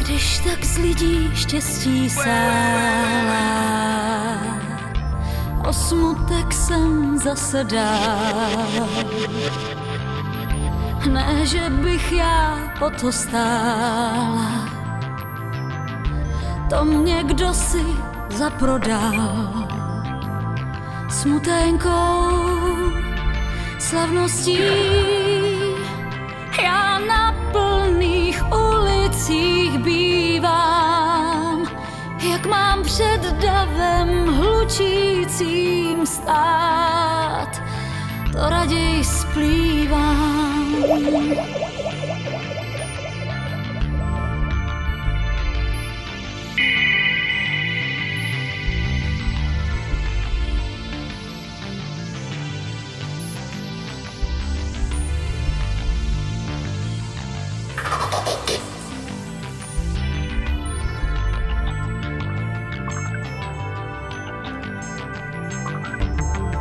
Když tak z lidí štěstí sálá, o smutek jsem zase dál. Ne, že bych já o to stála, to mě kdo si zaprodal. Smutenkou, slavností, já na plných ulicích bývám, jak mám před davem hlučícím stát, to raději splývám.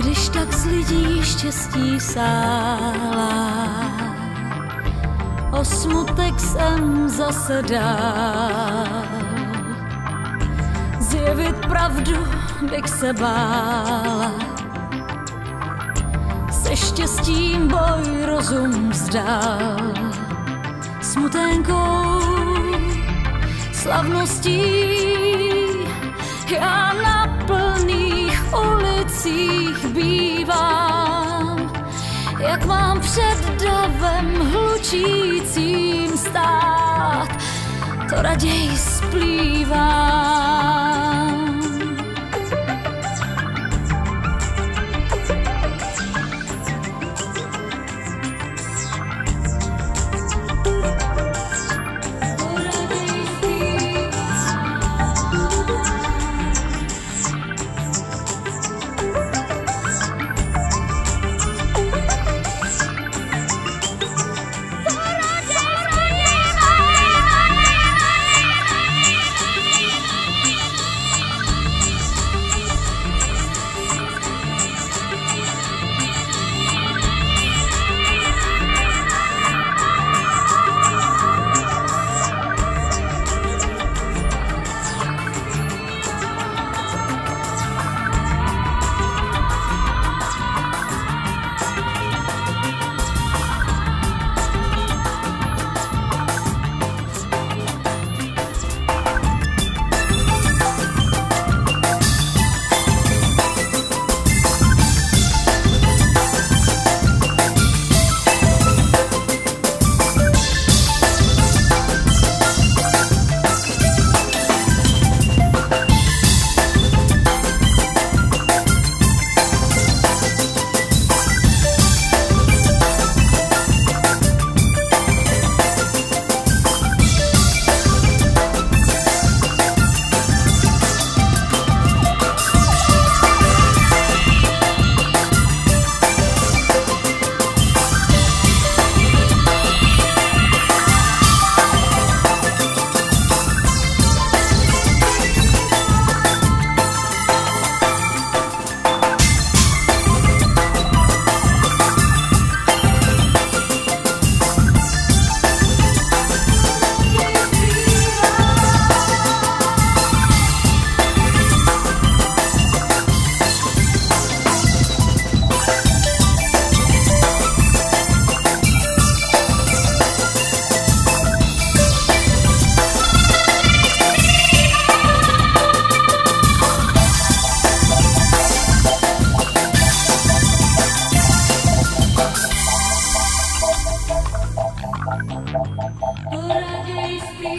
Když tak z lidí štěstí sálá, o smutek jsem zase dál. Zjevit pravdu bych se bála, se štěstím boj rozum vzdal. Smutenkou, slavností, já na plných ulicích bývám, jak mám před davem hlučícím stát, to raději splývám.